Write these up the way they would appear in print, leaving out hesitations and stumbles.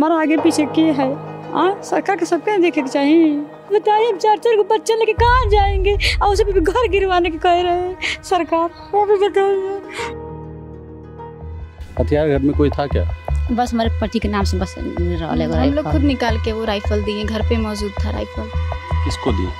हमारा आगे पीछे किए है। सरकार के सबके देखे चाहिए। बताइए चार को बच्चे लेके कहाँ जाएंगे और उसे भी घर गिरवाने के कह रहे हैं सरकार, वो भी बताइए। हथियार घर में कोई था क्या? बस हमारे पति के नाम से बस हम लोग खुद निकाल के वो राइफल दिए, घर पे मौजूद था राइफल। किसको दिए?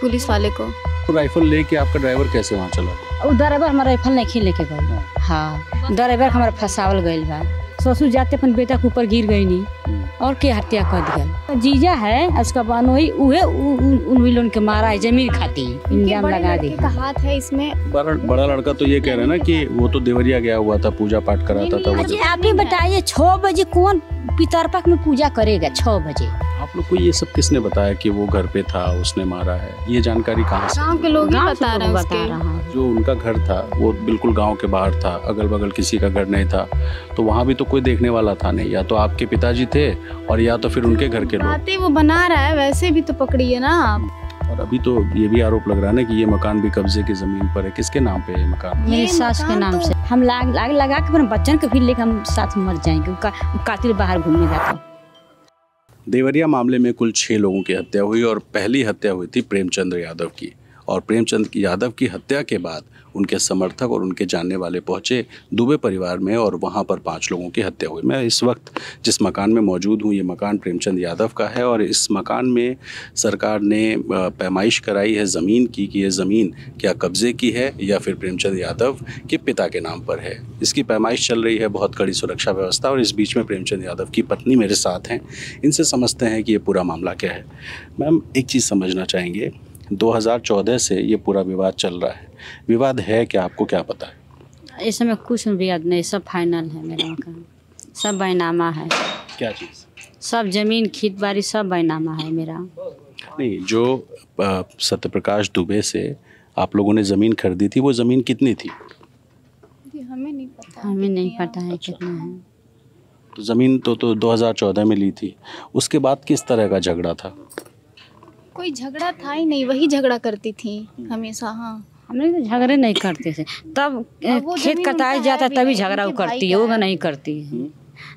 पुलिस वाले को। तो राइफल लेके आपका ड्राइवर कैसे वहाँ चला गया? वो ड्राइवर हमारा राइफल नहीं लेके गए। हाँ, ड्राइवर हमारा फंसावल गए बा। ससुर जाते अपन बेटा के ऊपर गिर गई नहीं और के हत्या कर दिया। जीजा है उसका बहन वही उन्हीं लोग के मारा है जमीन खाती इंजाम लगा दी। हाथ है इसमें। बड़ा लड़का तो ये कह रहा है ना कि वो तो देवरिया गया हुआ था, पूजा पाठ कराता था। अच्छा आप ही बताइए 6 बजे कौन पितरपक्ष में पूजा करेगा 6 बजे? आप लोग को ये सब किसने बताया कि वो घर पे था उसने मारा है? ये जानकारी कहाँ से? गाँव के लोग बता रहे हैं। जो उनका घर था वो बिल्कुल गांव के बाहर था, अगल बगल किसी का घर नहीं था, तो वहाँ भी तो कोई देखने वाला था नहीं। या तो आपके पिताजी थे और या तो फिर उनके घर के लोग। वो बना रहा है वैसे भी तो पकड़िए ना आप। और अभी तो ये भी आरोप लग रहा है ना कि ये मकान भी कब्जे की जमीन पर है। किसके नाम पे है मकान? मेरी सास के नाम से। हम लाग लाग लगा के बच्चन को फिर लेकर हम साथ मर जाएंगे, कातिल बाहर घूमने जाता है। देवरिया मामले में कुल 6 लोगों की हत्या हुई और पहली हत्या हुई थी प्रेमचंद्र यादव की। और प्रेमचंद्र यादव की हत्या के बाद उनके समर्थक और उनके जानने वाले पहुंचे दुबे परिवार में और वहां पर 5 लोगों की हत्या हुई। मैं इस वक्त जिस मकान में मौजूद हूं ये मकान प्रेमचंद्र यादव का है और इस मकान में सरकार ने पैमाइश कराई है ज़मीन की कि ये ज़मीन क्या कब्जे की है या फिर प्रेमचंद्र यादव के पिता के नाम पर है। इसकी पैमाइश चल रही है, बहुत कड़ी सुरक्षा व्यवस्था। और इस बीच में प्रेमचंद्र यादव की पत्नी मेरे साथ हैं, इनसे समझते हैं कि ये पूरा मामला क्या है। मैम एक चीज़ समझना चाहेंगे, 2014 से ये पूरा विवाद चल रहा है। विवाद है क्या? आपको क्या पता है? इस समय कुछ विवाद नहीं, सब फाइनल है मेरा मकान, सब बैनामा है। क्या चीज़? सब जमीन खेत बाड़ी सब बैनामा है मेरा। नहीं, जो सत्य प्रकाश दुबे से आप लोगों ने ज़मीन खरीदी थी वो ज़मीन कितनी थी? हमें नहीं पता, हमें नहीं पता है कितना है। तो ज़मीन तो 2014 में ली थी, उसके बाद किस तरह का झगड़ा था? कोई झगड़ा था ही नहीं, वही झगड़ा करती थी हमेशा। हाँ, हमने तो झगड़े नहीं करते थे। तब खेत कटाया जाता तभी झगड़ा वो करती है, वो नहीं करती है।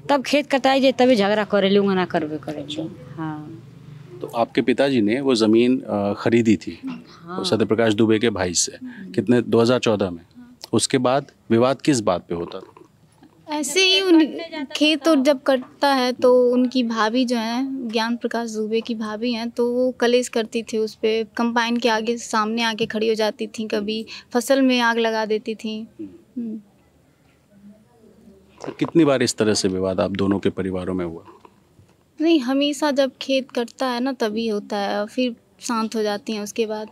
तब खेत कटाया जाए तभी झगड़ा करे, लूँगा ना करवे करे। हाँ, तो आपके पिताजी ने वो ज़मीन खरीदी थी। हाँ। सत्य प्रकाश दुबे के भाई से कितने 2014 में। उसके बाद विवाद किस बात पे होता था? ऐसे ही उन खेत और जब कटता है तो उनकी भाभी जो है ज्ञान प्रकाश दुबे की भाभी हैं, तो वो कलेश करती थी उस पर। कंबाइन के आगे सामने आके खड़ी हो जाती थी, कभी फसल में आग लगा देती थी। तो कितनी बार इस तरह से विवाद आप दोनों के परिवारों में हुआ? नहीं, हमेशा जब खेत कटता है ना तभी होता है और फिर शांत हो जाती हैं उसके बाद।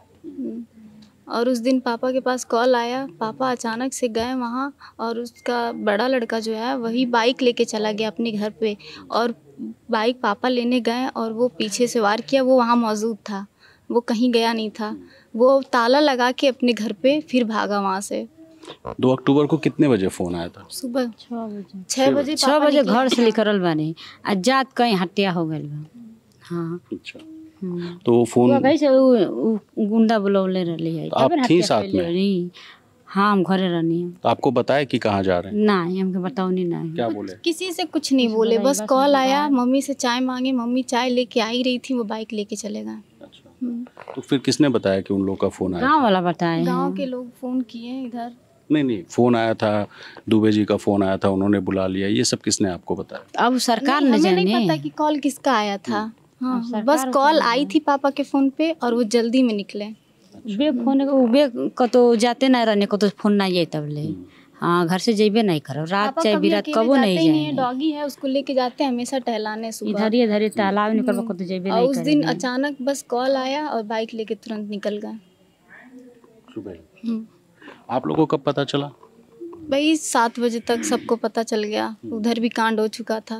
और उस दिन पापा के पास कॉल आया, पापा अचानक से गए वहाँ और उसका बड़ा लड़का जो है वही बाइक लेके चला गया अपने घर पे। और बाइक पापा लेने गए और वो पीछे से वार किया, वो वहाँ मौजूद था, वो कहीं गया नहीं था। वो ताला लगा के अपने घर पे फिर भागा वहाँ से। 2 अक्टूबर को कितने बजे फ़ोन आया था? सुबह 6 बजे। 6 बजे घर से निकलल बने, आजाद कहीं हत्या हो गई। हाँ, तो फोन गुंडा बुलौले रही है। आप थी साथ में? हाँ, हम घरे रहनी है। तो आपको बताया कि कहाँ जा रहे हैं? नहीं, हमको बताओ नहीं। नहीं, क्या बोले? किसी से कुछ नहीं बोले, बस कॉल आया, मम्मी से चाय मांगे, मम्मी चाय लेके आ ही रही थी, वो बाइक लेके चले गए। अच्छा, तो फिर किसने बताया कि उन लोग का फोन आया? गाँव वाला बताया, गाँव के लोग फोन किए इधर। नहीं, फोन आया था, दुबे जी का फोन आया था, उन्होंने बुला लिया। ये सब किसने आपको बताया? अब सरकार ने नहीं पता कि कॉल किसका आया था। हाँ, बस कॉल आई थी पापा के फ़ोन पे और वो जल्दी में निकले। बे फोन उबे को तो जाते ना रहने को, तो फोन ना ये तब ले। हाँ, घर से जेबे नहीं करो, रात चाहे बिरात कबो नहीं जाए। डॉगी है, उसको लेके जाते हैं हमेशा टहलाने सुबह इधर ही तालाब निकल को तो जेबे नहीं। उस दिन अचानक बस कॉल आया और बाइक लेके तुरंत निकल गए। आप लोगों को कब पता चला? भाई 7 बजे तक सबको पता चल गया, उधर भी कांड हो चुका था।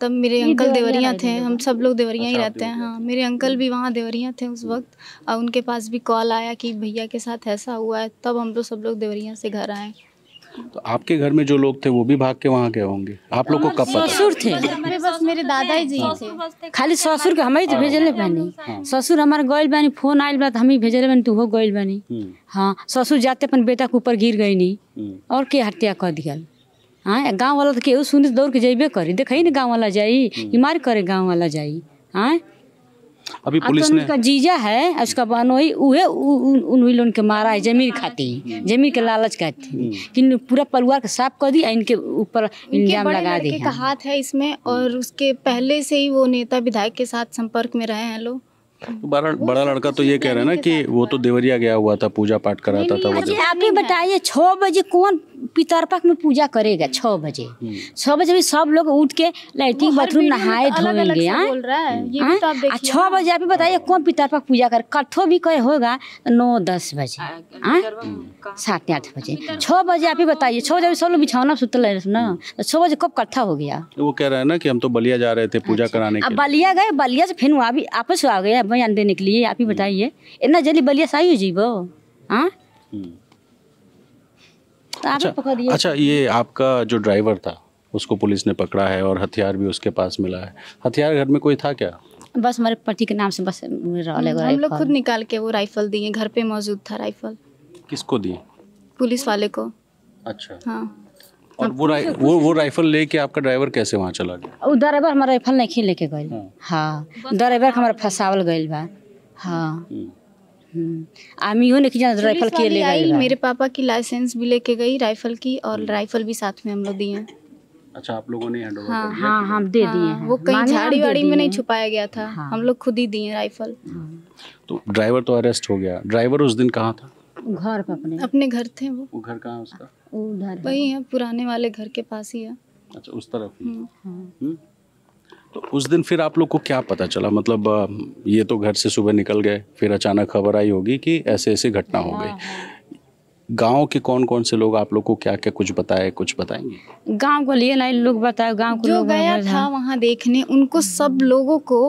तब मेरे अंकल देवरिया थे, हम सब लोग देवरिया ही रहते हैं। हाँ, मेरे अंकल भी वहाँ देवरिया थे उस वक्त और उनके पास भी कॉल आया कि भैया के साथ ऐसा हुआ है, तब हम लोग सब लोग देवरिया से घर आए। तो आपके घर में जो लोग थे वो भी भाग के वहाँ गए होंगे, आप लोग को कब पता? ससुर थे, बस मेरे दादा जी थे, खाली ससुर के हम ही भेजले बानी। ससुर हमारे गइल बानी, फोन आयल बा तो हम ही भेजले बानी, तू हो गइल बानी। हाँ, ससुर जाते अपन बेटा के ऊपर गिर गई नहीं और के हत्या कर दिया। आँ गाँव वाला तो केहू सुन दौड़ के जेबे करी देखी ना गाँव वाला जाई मार करे गाँव वाला जाई आँ। अभी पुलिस ने उनका जीजा है उसका बनोई उहे उन लोन के मारा है जमीन खाती जमीन के लालच खाती कि पूरा परिवार का साफ कर दी इनके ऊपर इल्जाम लगा दी है। हाथ है इसमें और उसके पहले से ही वो नेता विधायक के साथ संपर्क में रहे हैं लोग। बड़ा लड़का तो ये कह रहा है ना कि वो तो देवरिया गया हुआ था पूजा पाठ कराता था। आप ही बताइए 6 बजे कौन पितरपक्ष में पूजा करेगा 6 बजे? 6 बजे भी सब लोग उठ के लैट्रिन बाथरूम नहाए धोएंगे। 6 बजे आप ही बताइए कौन पितरपक्ष पूजा करे? कठो भी कहे होगा 9-10 बजे 7-8 बजे। 6 बजे आप ही बताइए 6 बजे सब लोग बिछौना सुतल है ना 6 बजे कब कट्ठा हो गया? वो कह रहा है ना कि हम तो बलिया जा रहे थे पूजा कराने। अब बलिया गए बलिया से फिर वहाँ भी आपस आ गया बयान देने के लिए। आप ही बताइए इतना जल्दी बलिया साई जीवो हाँ। अच्छा ये आपका जो ड्राइवर था उसको पुलिस ने पकड़ा है और हथियार भी उसके पास मिला है। हथियार घर में कोई था क्या? बस हमारे पति के नाम से बस हम लोग खुद निकाल के वो राइफल दिए घर पे मौजूद था राइफल। किसको दिए? पुलिस वाले को। अच्छा हाँ। और वो राइफल लेके आपका ड्राइवर कैसे वहाँ चला गया? वो ड्राइवर हमारा राइफल नहीं लेके गए हाँ ड्राइवर हमारा फंसावल गए बा हाँ। आमियो ने राइफल के ले गई मेरे पापा की लाइसेंस भी लेके गई राइफल की और राइफल भी साथ में हम लोग दिए। अच्छा आप लोगों ने हैंडओवर हाँ, हाँ, हाँ, दे दिए वो कहीं झाड़ी वाड़ी में नहीं छुपाया गया था हाँ। हम लोग खुद ही दिए राइफल। तो ड्राइवर तो अरेस्ट हो गया। ड्राइवर उस दिन कहाँ था? घर पर अपने घर थे। वो घर कहाँ उसका? उधर वही है पुराने वाले घर के पास ही है। अच्छा उस तरफ। तो उस दिन फिर आप लोग को क्या पता चला? मतलब ये तो घर से सुबह निकल गए फिर अचानक खबर आई होगी कि ऐसे ऐसे घटना हो गई। गांव के कौन कौन से लोग आप लोग को क्या क्या कुछ बताए? कुछ बताएंगे गांव को लिए नहीं लोग बताए गांव को जो गया था वहां देखने उनको सब लोगों को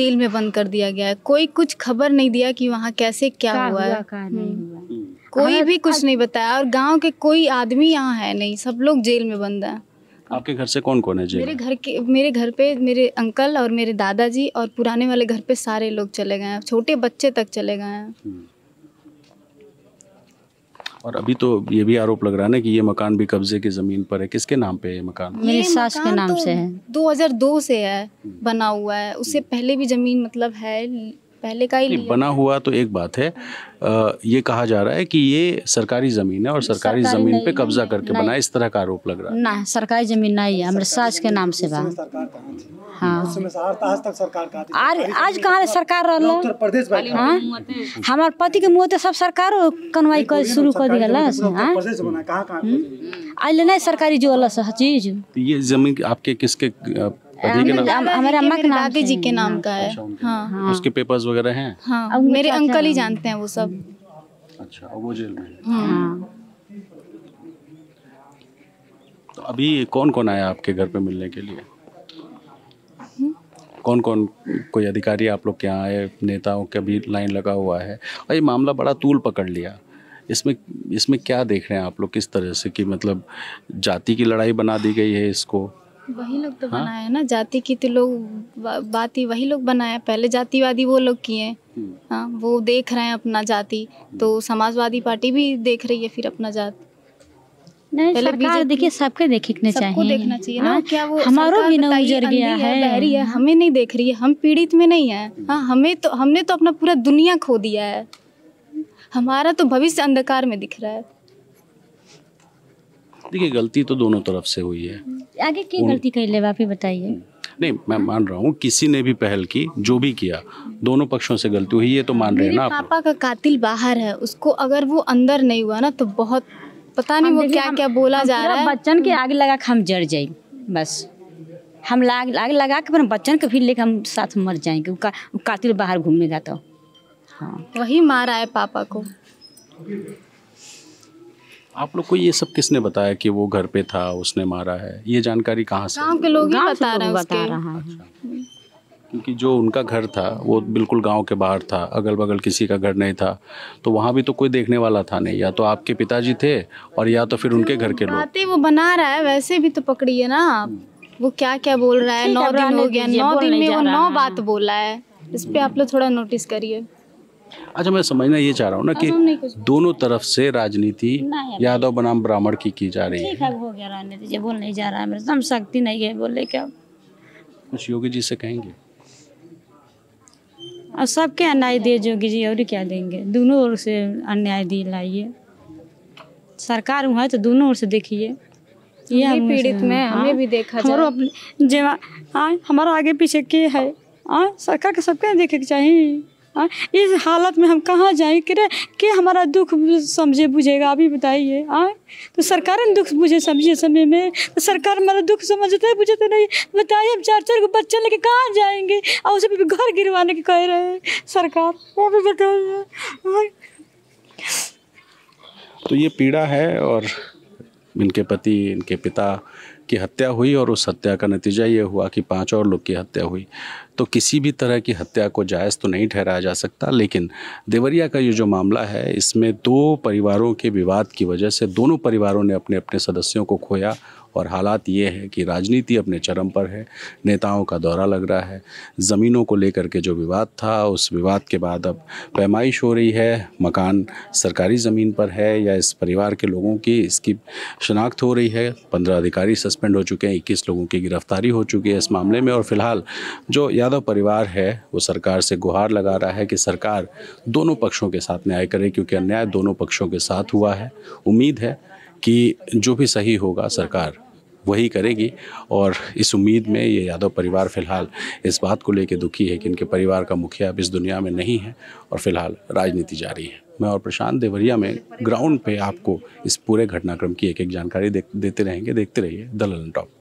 जेल में बंद कर दिया गया है। कोई कुछ खबर नहीं दिया कि वहाँ कैसे क्या हुआ है कोई भी कुछ नहीं बताया और गाँव के कोई आदमी यहाँ है नहीं सब लोग जेल में बंद है। आपके घर से कौन कौन है? मेरे घर पे मेरे अंकल और मेरे दादाजी और पुराने वाले घर पे सारे लोग चले गए हैं छोटे बच्चे तक चले गए हैं। और अभी तो ये भी आरोप लग रहा है ना कि ये मकान भी कब्जे की जमीन पर है। किसके नाम पे है ये मकान? मेरी सास के नाम से है। 2002 से है बना हुआ है उससे पहले भी जमीन मतलब है पहले का ही बना हुआ। तो एक बात है ये कहा जा रहा है कि ये सरकारी जमीन है और सरकारी जमीन पे कब्जा करके बना है इस तरह का आरोप लग रहा है। ना सरकारी जमीन नहीं है हमारे सास के नाम से बा हाँ। आज कहाँ सरकार रहा हमारे पति के मुँह सब सरकार कनवाई कर शुरू कर दिया सरकारी जो अलग हर चीज। ये जमीन आपके किसके? हमारे अम्मा के दादी जी के नाम का है हाँ, हाँ। उसके पेपर्स वगैरह हैं हाँ, मेरे अंकल ही जानते हैं वो सब। अच्छा और वो जेल में हाँ। तो अभी कौन कौन आया आपके घर पे मिलने के लिए? कौन कौन कोई अधिकारी आप लोग के यहाँ आए? नेताओं के भी लाइन लगा हुआ है और ये मामला बड़ा तूल पकड़ लिया। इसमें क्या देख रहे हैं आप लोग किस तरह से कि मतलब जाति की लड़ाई बना दी गई है इसको? वही लोग तो हाँ? बनाया ना जाति की तो लोग बात ही वही लोग बनाया। पहले जातिवादी वो लोग किए हाँ वो देख रहे हैं अपना जाति तो समाजवादी पार्टी भी देख रही है फिर अपना जाति। सरकार देखिए सबके देखना चाहिए ना क्या वो हमारो भी ना उजर गया है हमें नहीं देख रही है हम पीड़ित में नहीं है हाँ हमने तो अपना पूरा दुनिया खो दिया है हमारा तो भविष्य अंधकार में दिख रहा है। देखिए गलती तो दोनों तरफ से हुई है। आगे की गलती कर ले वापी बताइए। नहीं मैं मान रहा हूँ किसी ने भी पहल की जो भी किया दोनों पक्षों से गलती हुई ये तो मान रहे हैं ना आप। पापा का कातिल बाहर है उसको अगर वो अंदर नहीं हुआ ना तो बहुत पता नहीं वो क्या क्या बोला जा रहा है। बच्चन के आगे लगा के हम जड़ जाए बस हम आगे लगा के बच्चन के फिर लेके हम साथ मर जाएंगे कातिल बाहर घूमेगा तो हाँ वही मारा है पापा को। आप लोग को ये सब किसने बताया कि वो घर पे था उसने मारा है? ये जानकारी कहाँ से? गांव के लोग ही बता रहा है क्योंकि जो उनका घर था वो बिल्कुल गांव के बाहर था अगल बगल किसी का घर नहीं था तो वहाँ भी तो कोई देखने वाला था नहीं। या तो आपके पिताजी थे और या तो फिर उनके घर के लोग। बातें वो बना रहा है वैसे भी तो पकड़िए ना आप वो क्या क्या बोल रहा है। 9 दिन हो गया 9 दिन में वो 9 बात बोला है इस पर आप लोग थोड़ा नोटिस करिए। अच्छा, मैं समझना ये चाह रहा हूँ ना कि दोनों तरफ से राजनीति यादव बनाम ब्राह्मण की जा रही है। ठीक हो गया राजनीति, ये बोल नहीं जा रहा है, मेरे तो हम शक्ति नहीं है बोले क्या। कुछ योगी जी से कहेंगे और सबके अन्याय दे जोगी जी, और क्या देंगे, दोनों ओर से अन्याय दी लाइए सरकार वहाँ तो दोनों ओर से देखिए। ये पीड़ित में हमें भी देखा जाए, हमारा आगे पीछे के है सरकार के सबके देखे चाहिए। इस हालत में हम कहाँ जाएँ कि हमारा दुख समझे बुझेगा, अभी बताइए। तो सरकार ने दुख बुझे समझे समय में, तो सरकार हमारा दुख समझते बुझते नहीं, बताइए हम चार चार को बच्चा लेके कहाँ जाएंगे, और उसे भी घर गिरवाने के कह रहे हैं सरकार, वो भी बताइए। तो ये पीड़ा है, और इनके पति इनके पिता की हत्या हुई और उस हत्या का नतीजा ये हुआ कि 5 और लोग की हत्या हुई। तो किसी भी तरह की हत्या को जायज़ तो नहीं ठहराया जा सकता, लेकिन देवरिया का ये जो मामला है इसमें 2 परिवारों के विवाद की वजह से दोनों परिवारों ने अपने अपने सदस्यों को खोया, और हालात ये है कि राजनीति अपने चरम पर है, नेताओं का दौरा लग रहा है, ज़मीनों को लेकर के जो विवाद था उस विवाद के बाद अब पैमाइश हो रही है, मकान सरकारी ज़मीन पर है या इस परिवार के लोगों की, इसकी शनाख्त हो रही है। 15 अधिकारी सस्पेंड हो चुके हैं, 21 लोगों की गिरफ्तारी हो चुकी है इस मामले में, और फिलहाल जो यादव परिवार है वो सरकार से गुहार लगा रहा है कि सरकार दोनों पक्षों के साथ न्याय करे, क्योंकि अन्याय दोनों पक्षों के साथ हुआ है। उम्मीद है कि जो भी सही होगा सरकार वही करेगी, और इस उम्मीद में ये यादव परिवार फ़िलहाल इस बात को लेकर दुखी है कि इनके परिवार का मुखिया अब इस दुनिया में नहीं है और फ़िलहाल राजनीति जारी है। मैं और प्रशांत देवरिया में ग्राउंड पे आपको इस पूरे घटनाक्रम की एक एक जानकारी देते रहेंगे। देखते रहिए द लल्लनटॉप।